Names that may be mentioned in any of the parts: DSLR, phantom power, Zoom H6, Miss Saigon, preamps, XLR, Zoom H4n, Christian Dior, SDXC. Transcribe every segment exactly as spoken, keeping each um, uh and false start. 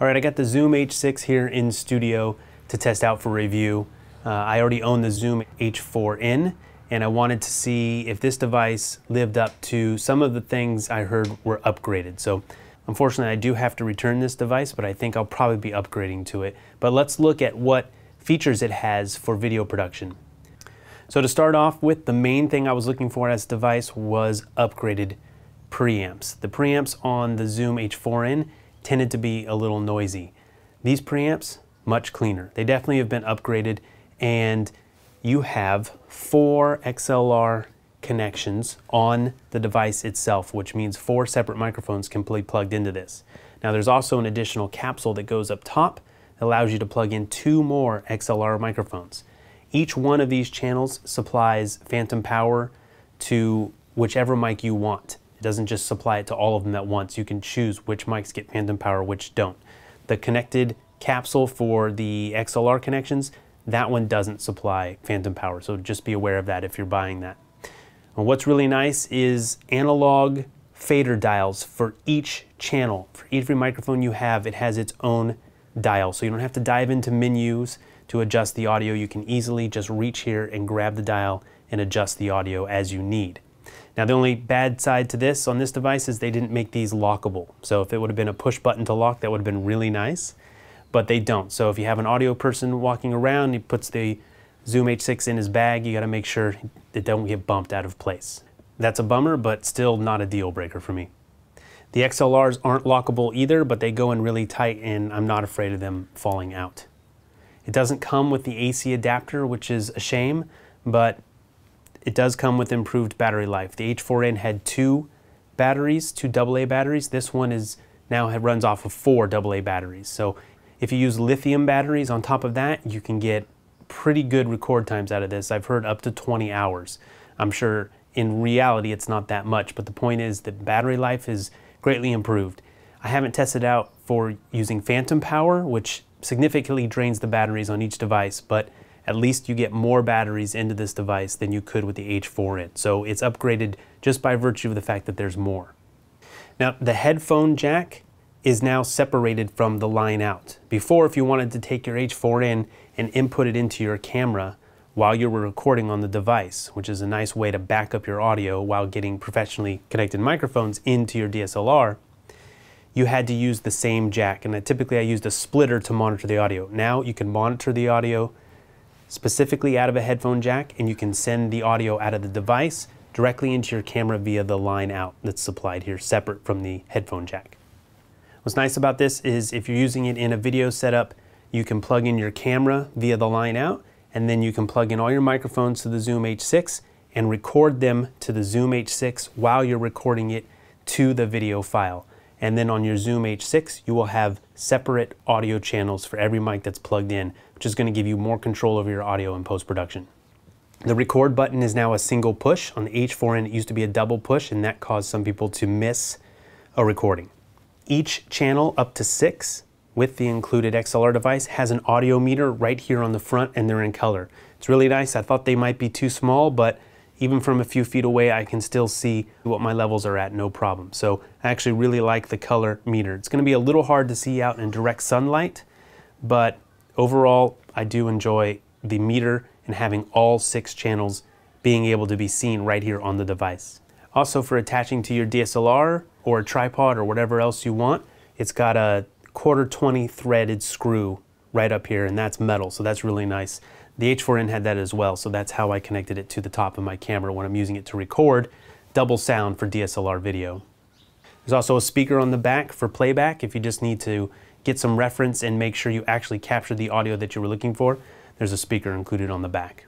All right, I got the Zoom H six here in studio to test out for review. Uh, I already own the Zoom H four N, and I wanted to see if this device lived up to some of the things I heard were upgraded. So unfortunately, I do have to return this device, but I think I'll probably be upgrading to it. But let's look at what features it has for video production. So to start off with, the main thing I was looking for in this device was upgraded preamps. The preamps on the Zoom H four N tended to be a little noisy. These preamps, much cleaner. They definitely have been upgraded, and you have four X L R connections on the device itself, which means four separate microphones can be plugged into this. Now there's also an additional capsule that goes up top that allows you to plug in two more X L R microphones. Each one of these channels supplies phantom power to whichever mic you want. It doesn't just supply it to all of them at once. You can choose which mics get phantom power, which don't. The connected capsule for the X L R connections, that one doesn't supply phantom power, so just be aware of that if you're buying that. And what's really nice is analog fader dials for each channel. For every microphone you have, it has its own dial, so you don't have to dive into menus to adjust the audio. You can easily just reach here and grab the dial and adjust the audio as you need. Now the only bad side to this on this device is they didn't make these lockable. So if it would have been a push button to lock, that would have been really nice, but they don't. So if you have an audio person walking around, he puts the Zoom H six in his bag, you gotta make sure it don't get bumped out of place. That's a bummer, but still not a deal breaker for me. The X L Rs aren't lockable either, but they go in really tight and I'm not afraid of them falling out. It doesn't come with the A C adapter, which is a shame, but it does come with improved battery life. The H four N had two batteries, two double A batteries. This one is now runs off of four double A batteries. So if you use lithium batteries on top of that, you can get pretty good record times out of this. I've heard up to twenty hours. I'm sure in reality it's not that much, but the point is that battery life is greatly improved. I haven't tested out for using phantom power, which significantly drains the batteries on each device, but at least you get more batteries into this device than you could with the H four N. So it's upgraded just by virtue of the fact that there's more. Now the headphone jack is now separated from the line out. Before, if you wanted to take your H four N and input it into your camera while you were recording on the device, which is a nice way to back up your audio while getting professionally connected microphones into your D S L R, you had to use the same jack, and I typically I used a splitter to monitor the audio. Now you can monitor the audio specifically out of a headphone jack, and you can send the audio out of the device directly into your camera via the line out that's supplied here separate from the headphone jack. What's nice about this is if you're using it in a video setup, you can plug in your camera via the line out, and then you can plug in all your microphones to the Zoom H six and record them to the Zoom H six while you're recording it to the video file. And then on your Zoom H six, you will have separate audio channels for every mic that's plugged in, which is going to give you more control over your audio in post-production. The record button is now a single push. On the H four N, it used to be a double push, and that caused some people to miss a recording. Each channel, up to six, with the included X L R device, has an audio meter right here on the front, and they're in color. It's really nice. I thought they might be too small, but even from a few feet away, I can still see what my levels are at, no problem. So I actually really like the color meter. It's gonna be a little hard to see out in direct sunlight, but overall, I do enjoy the meter and having all six channels being able to be seen right here on the device. Also, for attaching to your D S L R or a tripod or whatever else you want, it's got a quarter twenty threaded screw right up here, and that's metal, so that's really nice. The H four N had that as well, so that's how I connected it to the top of my camera when I'm using it to record double sound for D S L R video. There's also a speaker on the back for playback if you just need to get some reference and make sure you actually capture the audio that you were looking for. There's a speaker included on the back.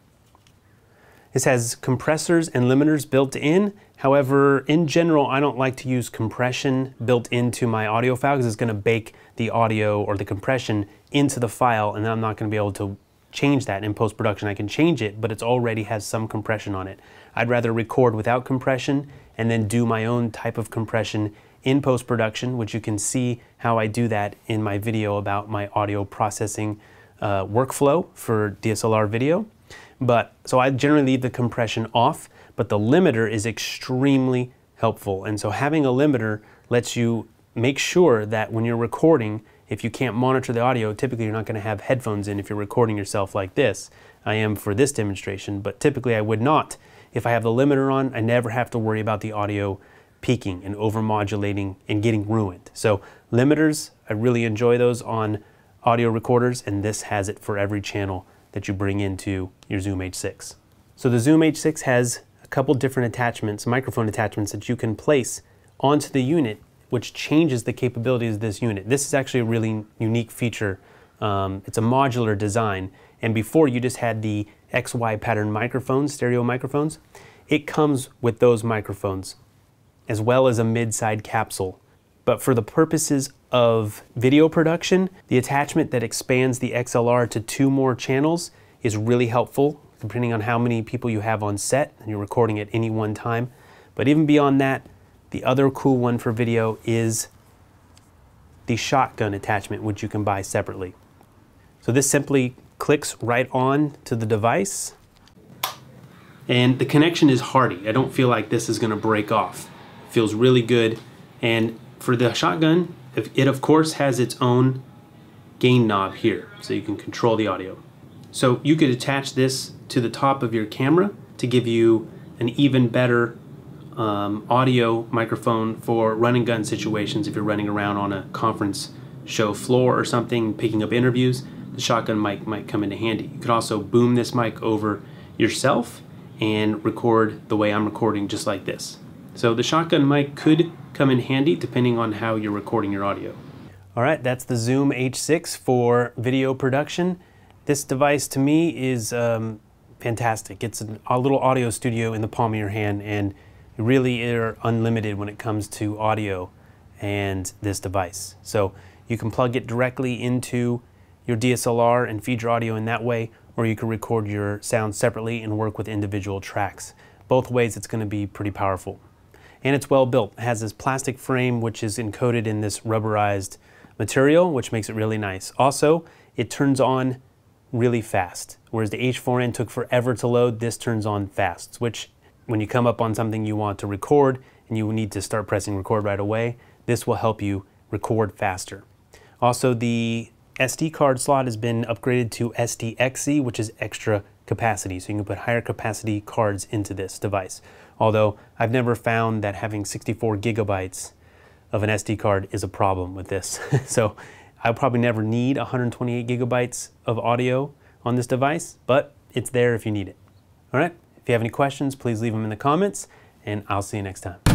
This has compressors and limiters built in. However, in general, I don't like to use compression built into my audio file because it's going to bake the audio or the compression into the file, and I'm not going to be able to change that in post-production. I can change it, but it already has some compression on it. I'd rather record without compression and then do my own type of compression in post-production, which you can see how I do that in my video about my audio processing uh, workflow for D S L R video. But so I generally leave the compression off, but the limiter is extremely helpful. And so having a limiter lets you make sure that when you're recording, if you can't monitor the audio, typically you're not going to have headphones in if you're recording yourself like this. I am for this demonstration, but typically I would not. If I have the limiter on, I never have to worry about the audio peaking and overmodulating and getting ruined. So limiters, I really enjoy those on audio recorders, and this has it for every channel that you bring into your Zoom H six. So the Zoom H six has a couple different attachments, microphone attachments that you can place onto the unit, which changes the capabilities of this unit. This is actually a really unique feature. Um, it's a modular design, and before you just had the X Y pattern microphones, stereo microphones. It comes with those microphones, as well as a mid-side capsule. But for the purposes of video production, the attachment that expands the X L R to two more channels is really helpful, depending on how many people you have on set and you're recording at any one time. But even beyond that, the other cool one for video is the shotgun attachment, which you can buy separately. So this simply clicks right on to the device, and the connection is hardy. I don't feel like this is going to break off. It feels really good. And for the shotgun, it of course has its own gain knob here, so you can control the audio. So you could attach this to the top of your camera to give you an even better um, audio microphone for run and gun situations. If you're running around on a conference show floor or something, picking up interviews, the shotgun mic might come into handy. You could also boom this mic over yourself and record the way I'm recording, just like this. So the shotgun mic could come in handy depending on how you're recording your audio. All right, that's the Zoom H six for video production. This device to me is um, fantastic. It's a little audio studio in the palm of your hand, and you really are unlimited when it comes to audio and this device. So you can plug it directly into your D S L R and feed your audio in that way, or you can record your sound separately and work with individual tracks. Both ways it's going to be pretty powerful. And it's well built. It has this plastic frame which is encoded in this rubberized material, which makes it really nice. Also, it turns on really fast. Whereas the H four N took forever to load, this turns on fast, which when you come up on something you want to record and you need to start pressing record right away, this will help you record faster. Also, the S D card slot has been upgraded to S D X C, which is extra capacity, so you can put higher capacity cards into this device. Although I've never found that having sixty-four gigabytes of an S D card is a problem with this. So I'll probably never need one hundred twenty-eight gigabytes of audio on this device, but it's there if you need it. All right, if you have any questions, please leave them in the comments, and I'll see you next time.